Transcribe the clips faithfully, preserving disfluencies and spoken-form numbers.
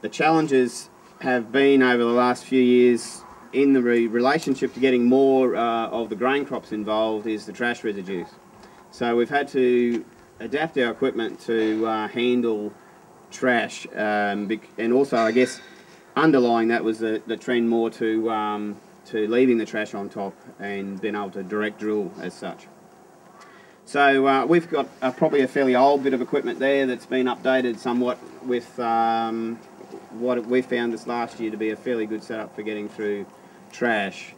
the challenges have been over the last few years in the re relationship to getting more uh, of the grain crops involved is the trash residues. So we've had to adapt our equipment to uh, handle trash, um, and also I guess underlying that was the, the trend more to um, to leaving the trash on top and being able to direct drill as such. So uh, we've got uh, probably a fairly old bit of equipment there that's been updated somewhat with um, what we found this last year to be a fairly good setup for getting through trash.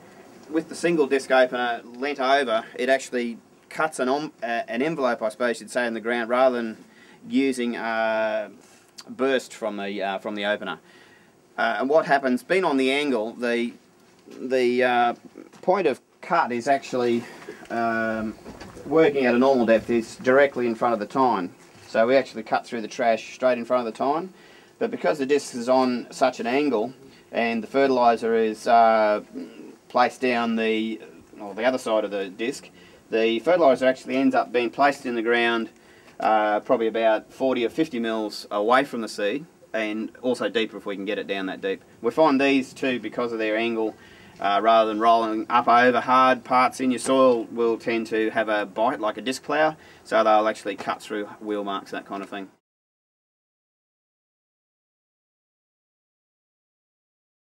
With the single disc opener leant over, it actually cuts an, um, uh, an envelope, I suppose you'd say, in the ground rather than using a uh, burst from the, uh, from the opener. Uh, and what happens, being on the angle, the, the uh, point of cut is actually um, working at a normal depth is directly in front of the tine. So we actually cut through the trash straight in front of the tine, but because the disc is on such an angle and the fertiliser is uh, placed down the, or the other side of the disc, the fertiliser actually ends up being placed in the ground uh, probably about forty or fifty mils away from the seed, and also deeper if we can get it down that deep. We find these two, because of their angle, Uh, rather than rolling up over hard parts in your soil, will tend to have a bite like a disc plough, so they'll actually cut through wheel marks, that kind of thing.